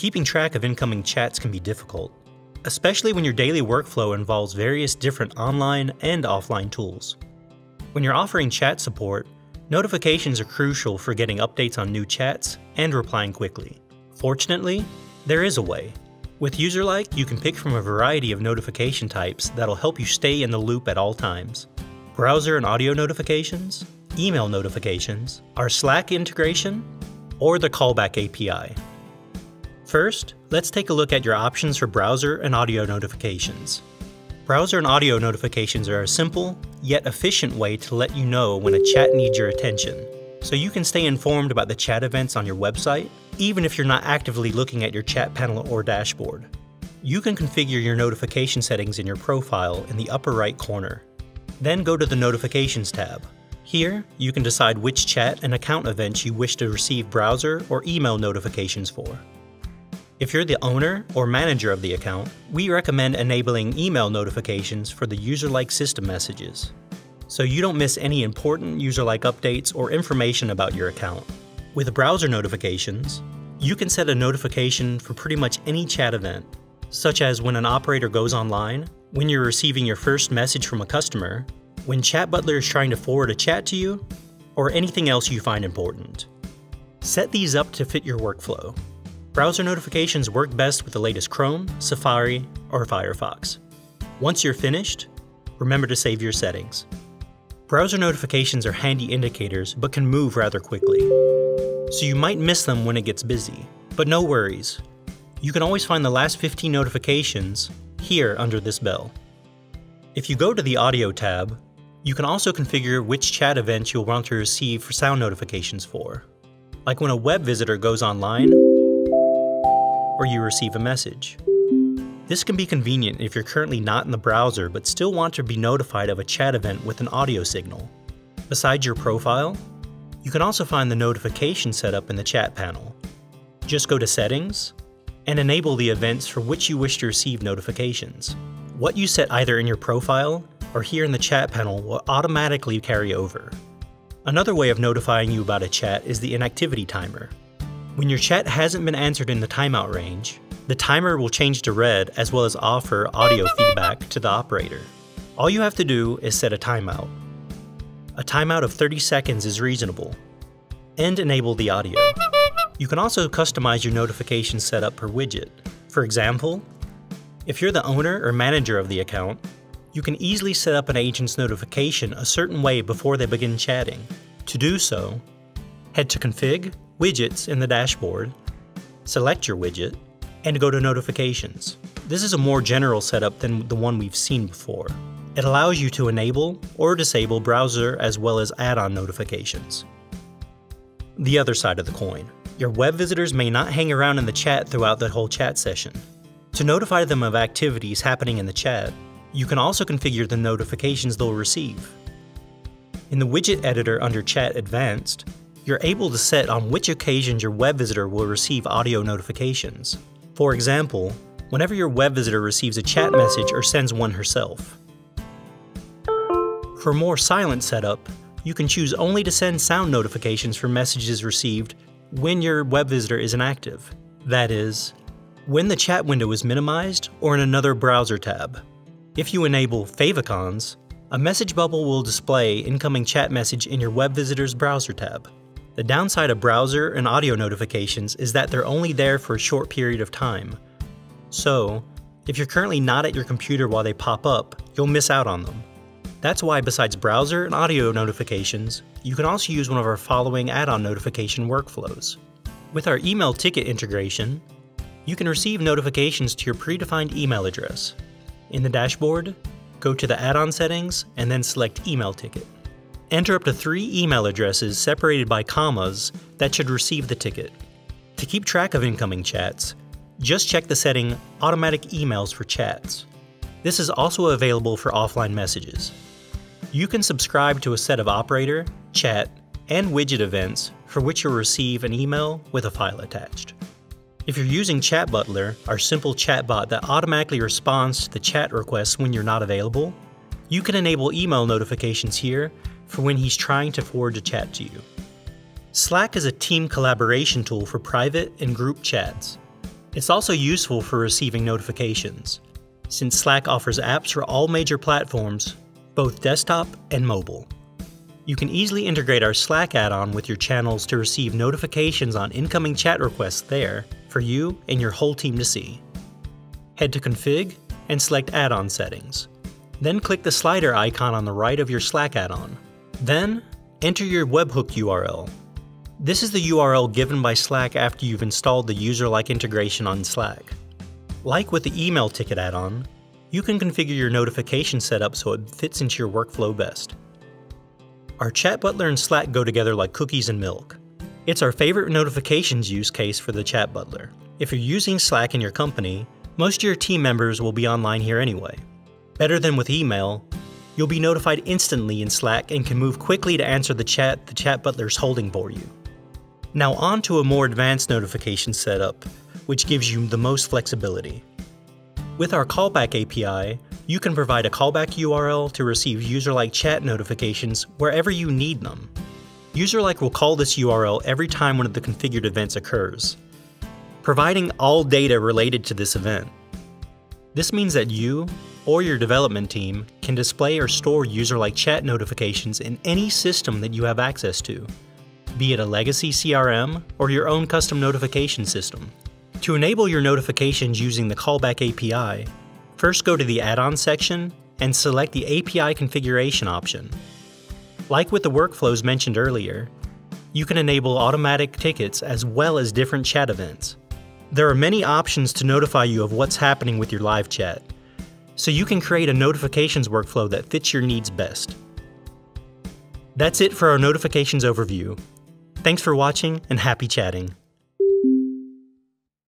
Keeping track of incoming chats can be difficult, especially when your daily workflow involves various different online and offline tools. When you're offering chat support, notifications are crucial for getting updates on new chats and replying quickly. Fortunately, there is a way. With Userlike, you can pick from a variety of notification types that'll help you stay in the loop at all times. Browser and audio notifications, email notifications, our Slack integration, or the Callback API. First, let's take a look at your options for browser and audio notifications. Browser and audio notifications are a simple, yet efficient way to let you know when a chat needs your attention, so you can stay informed about the chat events on your website, even if you're not actively looking at your chat panel or dashboard. You can configure your notification settings in your profile in the upper right corner. Then go to the Notifications tab. Here, you can decide which chat and account events you wish to receive browser or email notifications for. If you're the owner or manager of the account, we recommend enabling email notifications for the Userlike system messages, so you don't miss any important Userlike updates or information about your account. With browser notifications, you can set a notification for pretty much any chat event, such as when an operator goes online, when you're receiving your first message from a customer, when Chat Butler is trying to forward a chat to you, or anything else you find important. Set these up to fit your workflow. Browser notifications work best with the latest Chrome, Safari, or Firefox. Once you're finished, remember to save your settings. Browser notifications are handy indicators but can move rather quickly, so you might miss them when it gets busy. But no worries, you can always find the last 15 notifications here under this bell. If you go to the Audio tab, you can also configure which chat events you'll want to receive for sound notifications for, like when a web visitor goes online or you receive a message. This can be convenient if you're currently not in the browser but still want to be notified of a chat event with an audio signal. Besides your profile, you can also find the notification setup in the chat panel. Just go to Settings and enable the events for which you wish to receive notifications. What you set either in your profile or here in the chat panel will automatically carry over. Another way of notifying you about a chat is the inactivity timer. When your chat hasn't been answered in the timeout range, the timer will change to red as well as offer audio feedback to the operator. All you have to do is set a timeout. A timeout of 30 seconds is reasonable, and enable the audio. You can also customize your notification setup per widget. For example, if you're the owner or manager of the account, you can easily set up an agent's notification a certain way before they begin chatting. To do so, head to Config, Widgets in the dashboard, select your widget, and go to Notifications. This is a more general setup than the one we've seen before. It allows you to enable or disable browser as well as add-on notifications. The other side of the coin. Your web visitors may not hang around in the chat throughout the whole chat session. To notify them of activities happening in the chat, you can also configure the notifications they'll receive. In the widget editor under Chat Advanced, you're able to set on which occasions your web visitor will receive audio notifications. For example, whenever your web visitor receives a chat message or sends one herself. For more silent setup, you can choose only to send sound notifications for messages received when your web visitor is inactive. That is, when the chat window is minimized or in another browser tab. If you enable favicons, a message bubble will display incoming chat message in your web visitor's browser tab. The downside of browser and audio notifications is that they're only there for a short period of time. So, if you're currently not at your computer while they pop up, you'll miss out on them. That's why besides browser and audio notifications, you can also use one of our following add-on notification workflows. With our email ticket integration, you can receive notifications to your predefined email address. In the dashboard, go to the add-on settings and then select Email Ticket. Enter up to 3 email addresses separated by commas that should receive the ticket. To keep track of incoming chats, just check the setting Automatic Emails for Chats. This is also available for offline messages. You can subscribe to a set of operator, chat, and widget events for which you'll receive an email with a file attached. If you're using Chat Butler, our simple chatbot that automatically responds to the chat requests when you're not available, you can enable email notifications here for when he's trying to forward a chat to you. Slack is a team collaboration tool for private and group chats. It's also useful for receiving notifications, since Slack offers apps for all major platforms, both desktop and mobile. You can easily integrate our Slack add-on with your channels to receive notifications on incoming chat requests there for you and your whole team to see. Head to Config and select Add-on Settings. Then click the slider icon on the right of your Slack add-on. Then, enter your webhook URL. This is the URL given by Slack after you've installed the Userlike integration on Slack. Like with the email ticket add-on, you can configure your notification setup so it fits into your workflow best. Our Chat Butler and Slack go together like cookies and milk. It's our favorite notifications use case for the Chat Butler. If you're using Slack in your company, most of your team members will be online here anyway. Better than with email, you'll be notified instantly in Slack and can move quickly to answer the Chat Butler's holding for you. Now on to a more advanced notification setup, which gives you the most flexibility. With our Callback API, you can provide a callback URL to receive Userlike chat notifications wherever you need them. Userlike will call this URL every time one of the configured events occurs, providing all data related to this event. This means that you or your development team can display or store Userlike chat notifications in any system that you have access to, be it a legacy CRM or your own custom notification system. To enable your notifications using the Callback API, first go to the add-on section and select the API configuration option. Like with the workflows mentioned earlier, you can enable automatic tickets as well as different chat events. There are many options to notify you of what's happening with your live chat, so you can create a notifications workflow that fits your needs best. That's it for our notifications overview. Thanks for watching and happy chatting.